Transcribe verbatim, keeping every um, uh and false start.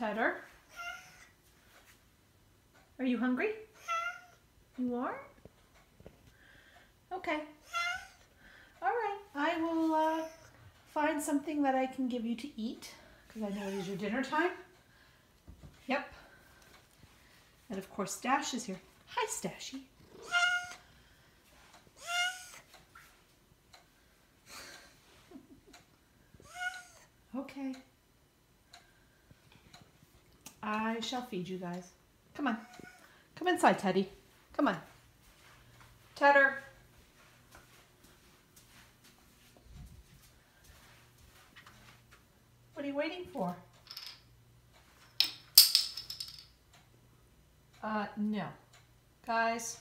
Cheddar. Are you hungry? You are? Okay. All right. I will uh, find something that I can give you to eat, because I know it is your dinner time. Yep. And of course, Stache is here. Hi, Stache. Okay. I shall feed you guys. Come on. Come inside, Teddy. Come on. Tedder. What are you waiting for? Uh, no. Guys.